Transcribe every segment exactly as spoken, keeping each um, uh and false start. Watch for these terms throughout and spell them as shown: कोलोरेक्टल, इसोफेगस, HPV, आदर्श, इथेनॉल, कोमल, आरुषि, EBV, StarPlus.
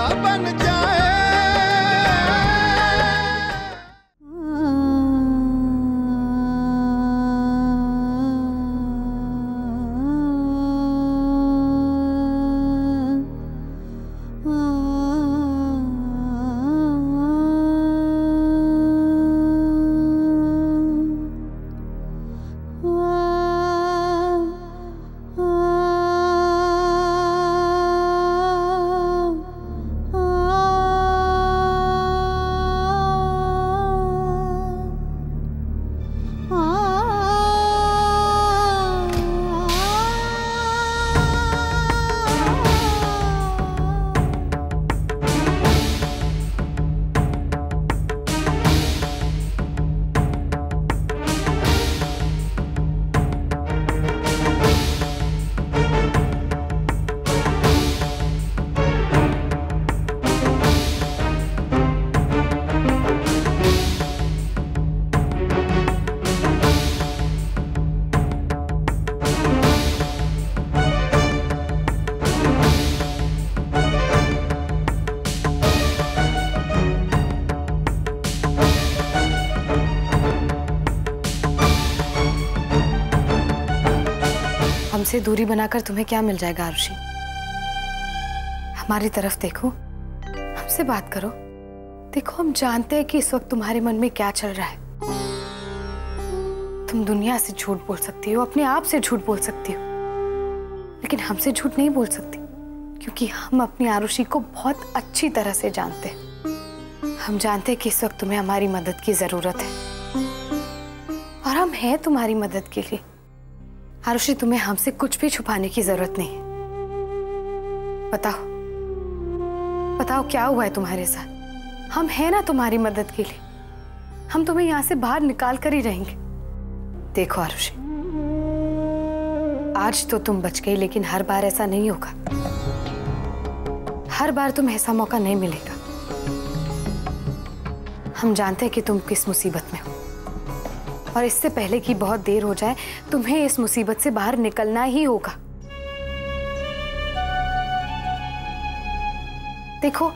क्या बन जाए। हमसे दूरी बनाकर तुम्हें क्या मिल जाएगा आरुषि? हमारी तरफ देखो, हमसे बात करो। देखो, हम जानते हैं कि इस वक्त तुम्हारे मन में क्या चल रहा है। तुम दुनिया से झूठ बोल सकती हो, अपने आप से झूठ बोल सकती हो, लेकिन हमसे झूठ नहीं बोल सकती, क्योंकि हम अपनी आरुषि को बहुत अच्छी तरह से जानते हैं। हम जानते हैं कि इस वक्त तुम्हें हमारी मदद की जरूरत है और हम हैं तुम्हारी मदद के लिए। आरुषि, तुम्हें हमसे कुछ भी छुपाने की जरूरत नहीं है। बताओ, बताओ क्या हुआ है तुम्हारे साथ? हम हैं ना तुम्हारी मदद के लिए। हम तुम्हें यहाँ से बाहर निकाल कर ही रहेंगे। देखो आरुषि, आज तो तुम बच गई, लेकिन हर बार ऐसा नहीं होगा। हर बार तुम्हें ऐसा मौका नहीं मिलेगा। हम जानते हैं कि तुम किस मुसीबत में हो, और इससे पहले कि बहुत देर हो जाए, तुम्हें इस मुसीबत से बाहर निकलना ही होगा। देखो,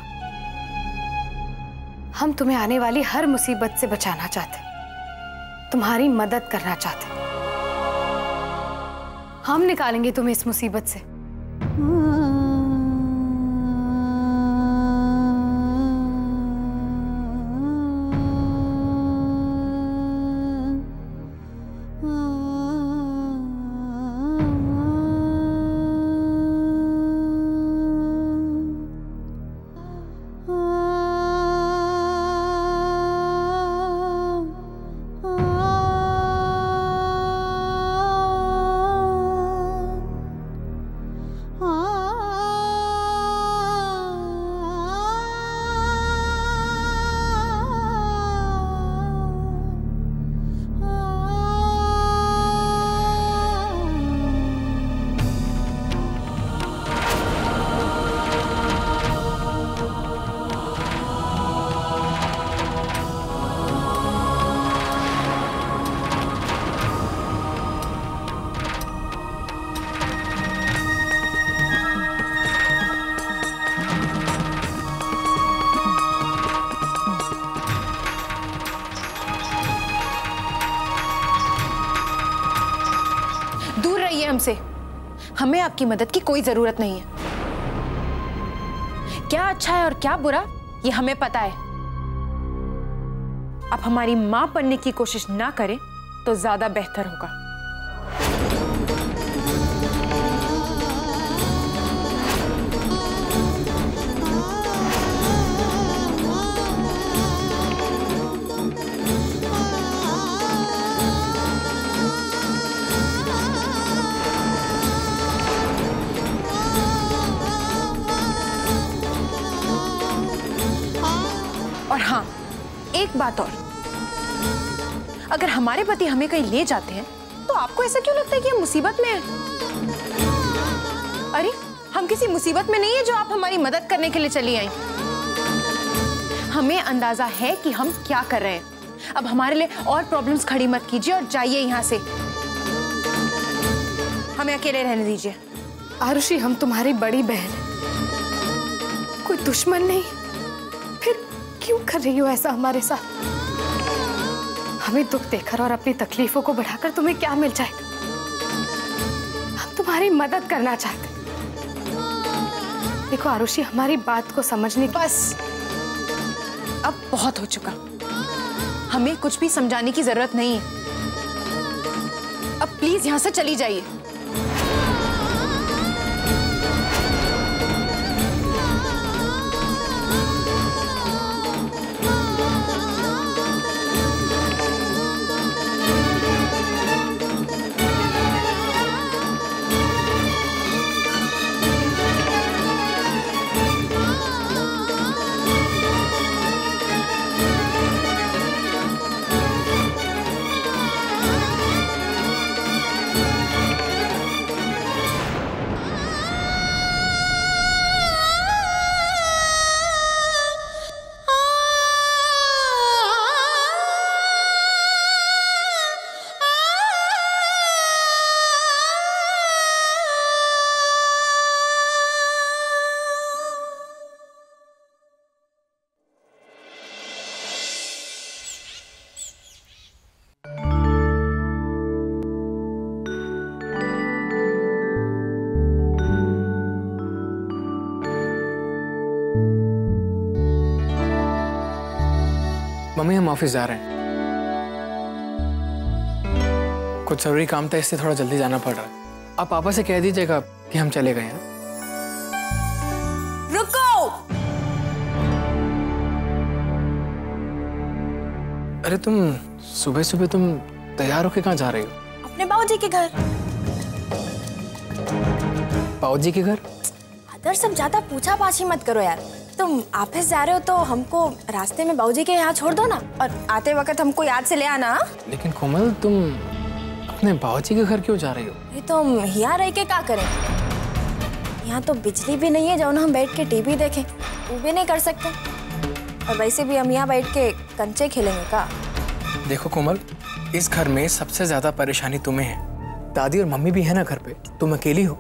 हम तुम्हें आने वाली हर मुसीबत से बचाना चाहते हैं, तुम्हारी मदद करना चाहते हैं। हम निकालेंगे तुम्हें इस मुसीबत से। हमसे, हमें आपकी मदद की कोई जरूरत नहीं है। क्या अच्छा है और क्या बुरा, ये हमें पता है। आप हमारी मां बनने की कोशिश ना करें तो ज्यादा बेहतर होगा। और हाँ, एक बात और, अगर हमारे पति हमें कहीं ले जाते हैं तो आपको ऐसा क्यों लगता है कि हम मुसीबत में हैं? अरे, हम किसी मुसीबत में नहीं है जो आप हमारी मदद करने के लिए चली आई। हमें अंदाजा है कि हम क्या कर रहे हैं। अब हमारे लिए और प्रॉब्लम्स खड़ी मत कीजिए और जाइए यहाँ से। हमें अकेले रहने दीजिए। आरुषि, हम तुम्हारी बड़ी बहन हैं। कोई दुश्मन नहीं, फिर क्यों कर रही हो ऐसा हमारे साथ? हमें दुख देकर और अपनी तकलीफों को बढ़ाकर तुम्हें क्या मिल जाए? हम तुम्हारी मदद करना चाहते। देखो आरुषि, हमारी बात को समझने की बस अब बहुत हो चुका। हमें कुछ भी समझाने की जरूरत नहीं है। अब प्लीज यहां से चली जाइए। मम्मी, हम ऑफिस जा रहे हैं, कुछ जरूरी काम था इससे थोड़ा जल्दी जाना पड़ रहा है। आप पापा से कह दीजिएगा कि हम चले गए हैं। रुको! अरे तुम सुबह सुबह तुम तैयार होके कहाँ जा रही हो? अपने बाबूजी के घर। बाबूजी के घर? आदर्श, सब ज्यादा पूछा पाछी मत करो यार। तुम ऑफिस जा रहे हो तो हमको रास्ते में बाबूजी के यहाँ छोड़ दो ना, और आते वक्त हमको याद से ले आना। लेकिन कोमल, तुम अपने बाबूजी के घर क्यों जा रही हो? ये तो हम यहाँ रह के क्या करें? यहाँ तो बिजली भी नहीं है जो ना हम बैठ के टीवी देखें, वो भी नहीं कर सकते, और वैसे भी हम यहाँ बैठ के कंचे खेलेंगे का। देखो कोमल, इस घर में सबसे ज्यादा परेशानी तुम्हें है। दादी और मम्मी भी है ना घर पे, तुम अकेली हो।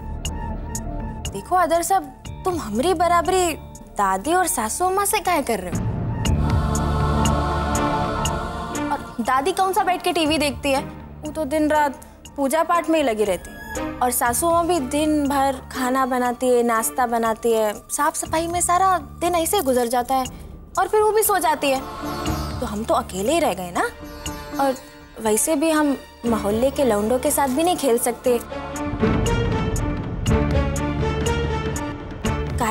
देखो आदर्श साहब, तुम हमारी बराबरी दादी और सासू अम्मा से क्या कर रहे हो? और दादी कौन सा बैठ के टीवी देखती है, वो तो दिन रात पूजा पाठ में ही लगी रहती है, और सासू अम्मा भी दिन भर खाना बनाती है, नाश्ता बनाती है, साफ सफाई में सारा दिन ऐसे गुजर जाता है, और फिर वो भी सो जाती है। तो हम तो अकेले ही रह गए ना, और वैसे भी हम मोहल्ले के लौंडों के साथ भी नहीं खेल सकते।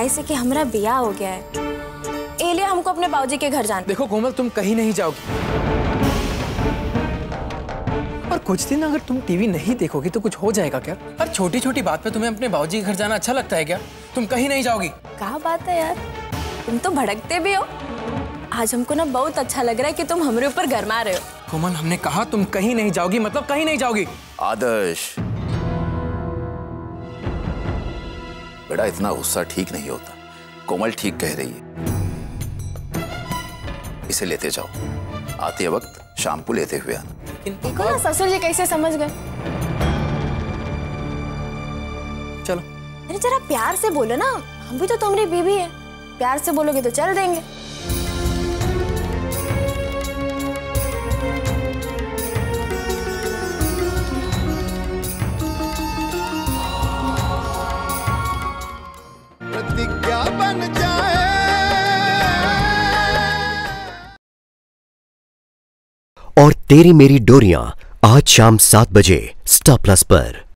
ऐसे कि हमारा ब्याह हो गया है, एलिया हमको अपने बाबूजी के घर जाना। देखो कोमल, तुम कहीं नहीं जाओगी, और कुछ दिन अगर तुम टीवी नहीं देखोगी तो कुछ हो जाएगा क्या? और छोटी छोटी बात पे तुम्हें अपने बाबूजी के घर जाना अच्छा लगता है क्या? तुम कहीं नहीं जाओगी। क्या बात है यार, तुम तो भड़कते भी हो। आज हमको ना बहुत अच्छा लग रहा है कि तुम हमारे ऊपर गरमा रहे हो। कोमल, हमने कहा तुम कहीं नहीं जाओगी, मतलब कहीं नहीं जाओगी। आदर्श बेटा, इतना गुस्सा ठीक नहीं होता। कोमल ठीक कह रही है, इसे लेते जाओ, आते वक्त शैम्पू लेते हुए आना। देखो ना ससुर जी कैसे समझ गए। चलो। अरे जरा प्यार से बोलो ना, हम भी तो तुम्हारी बीवी है, प्यार से बोलोगे तो चल देंगे। और तेरी मेरी डोरियां आज शाम सात बजे स्टार प्लस पर।